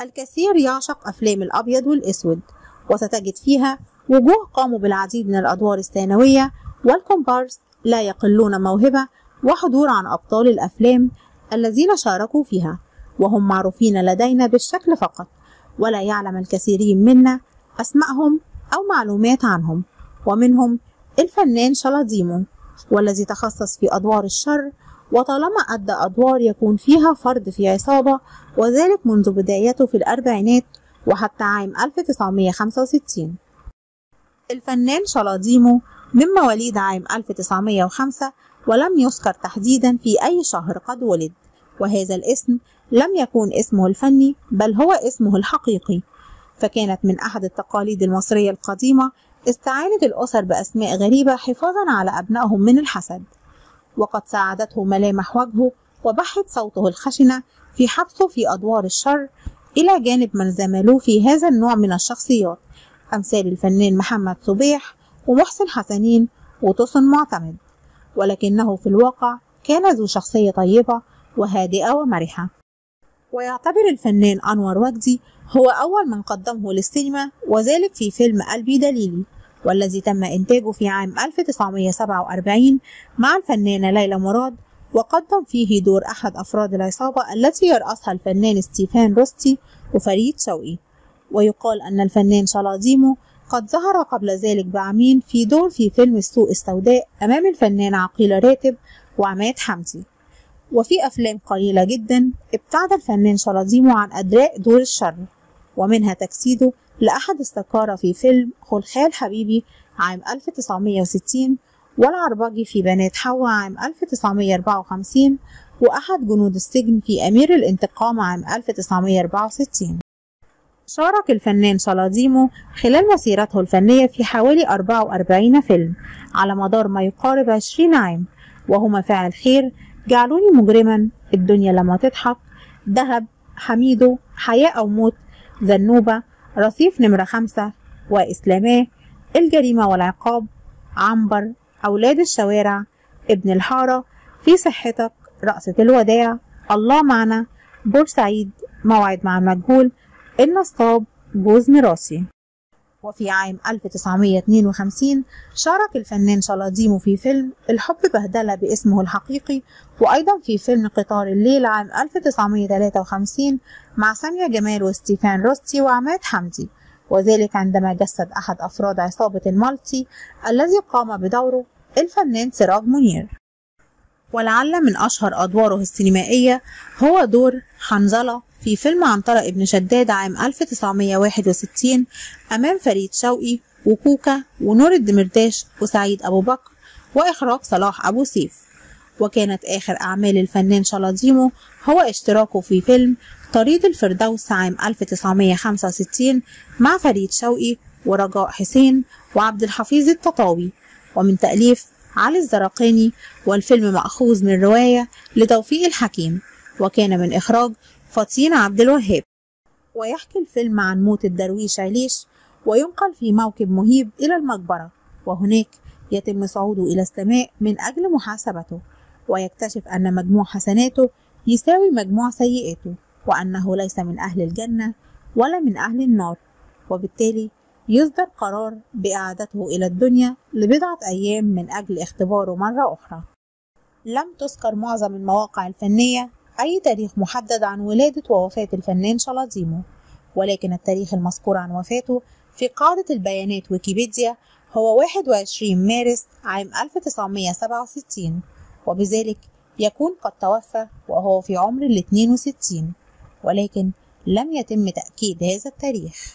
الكثير يعشق أفلام الأبيض والأسود، وستجد فيها وجوه قاموا بالعديد من الأدوار الثانوية والكومبارس لا يقلون موهبة وحضور عن أبطال الأفلام الذين شاركوا فيها، وهم معروفين لدينا بالشكل فقط، ولا يعلم الكثيرين منا أسمائهم أو معلومات عنهم، ومنهم الفنان شلاضيمو، والذي تخصص في أدوار الشر، وطالما أدى أدوار يكون فيها فرد في عصابة، وذلك منذ بدايته في الأربعينات وحتى عام 1965. الفنان شلاضيمو من مواليد عام 1905 ولم يذكر تحديدا في أي شهر قد ولد، وهذا الاسم لم يكون اسمه الفني بل هو اسمه الحقيقي، فكانت من أحد التقاليد المصرية القديمة استعانة الأسر بأسماء غريبة حفاظا على أبنائهم من الحسد، وقد ساعدته ملامح وجهه وبحت صوته الخشنة في حبسه في أدوار الشر، إلى جانب من زملوه في هذا النوع من الشخصيات أمثال الفنان محمد صبيح ومحسن حسنين وتوسن معتمد، ولكنه في الواقع كان ذو شخصية طيبة وهادئة ومرحة. ويعتبر الفنان أنور وجدي هو أول من قدمه للسينما، وذلك في فيلم قلبي دليلي، والذي تم إنتاجه في عام 1947 مع الفنانة ليلى مراد، وقدم فيه دور أحد أفراد العصابة التي يرأسها الفنان ستيفان روستي وفريد شوقي. ويقال أن الفنان شلاضيمو قد ظهر قبل ذلك بعامين في دور في فيلم السوق السوداء أمام الفنان عقيل راتب وعماد حمدي، وفي أفلام قليلة جدا ابتعد الفنان شلاضيمو عن أداء دور الشر، ومنها تجسيده لأحد السكارة في فيلم خلخال حبيبي عام 1960، والعربجي في بنات حوا عام 1954، وأحد جنود السجن في أمير الانتقام عام 1964. شارك الفنان شلاضيمو خلال مسيرته الفنية في حوالي 44 فيلم على مدار ما يقارب 20 عام، وهما فعل خير، جعلوني مجرما، الدنيا لما تضحك، ذهب، حميدو، حياة أو موت، ذنوبة، رصيف نمرة 5، وإسلاماه، الجريمة والعقاب، عنبر، أولاد الشوارع، ابن الحارة، في صحتك، رقصة الوداع، الله معنا، بورسعيد، موعد مع المجهول، النصاب، جوز مراسي. وفي عام 1952 شارك الفنان شلاضيمو في فيلم الحب بهدلة باسمه الحقيقي، وأيضا في فيلم قطار الليل عام 1953 مع سمية جمال وستيفان روستي وعماد حمدي، وذلك عندما جسد أحد أفراد عصابة المالتي الذي قام بدوره الفنان سراج منير. ولعل من أشهر أدواره السينمائية هو دور حنظلة في فيلم عنترة ابن شداد عام 1961 أمام فريد شوقي وكوكا ونور الدمرداش وسعيد أبو بكر، وإخراج صلاح أبو سيف. وكانت آخر أعمال الفنان شلاضيمو هو اشتراكه في فيلم طريد الفردوس عام 1965 مع فريد شوقي ورجاء حسين وعبد الحفيظ التطاوي، ومن تأليف علي الزرقاني، والفيلم مأخوذ من رواية لتوفيق الحكيم، وكان من إخراج فاطين عبد الوهاب. ويحكي الفيلم عن موت الدرويش عليش، وينقل في موكب مهيب إلى المقبرة، وهناك يتم صعوده إلى السماء من أجل محاسبته، ويكتشف أن مجموع حسناته يساوي مجموع سيئاته، وأنه ليس من أهل الجنة ولا من أهل النار، وبالتالي يصدر قرار بإعادته إلى الدنيا لبضعة أيام من أجل اختباره مرة أخرى. لم تذكر معظم المواقع الفنية أي تاريخ محدد عن ولادة ووفاة الفنان شلاضيمو، ولكن التاريخ المذكور عن وفاته في قاعدة البيانات ويكيبيديا هو 21 مارس عام 1967، وبذلك يكون قد توفى وهو في عمر ال 62، ولكن لم يتم تأكيد هذا التاريخ.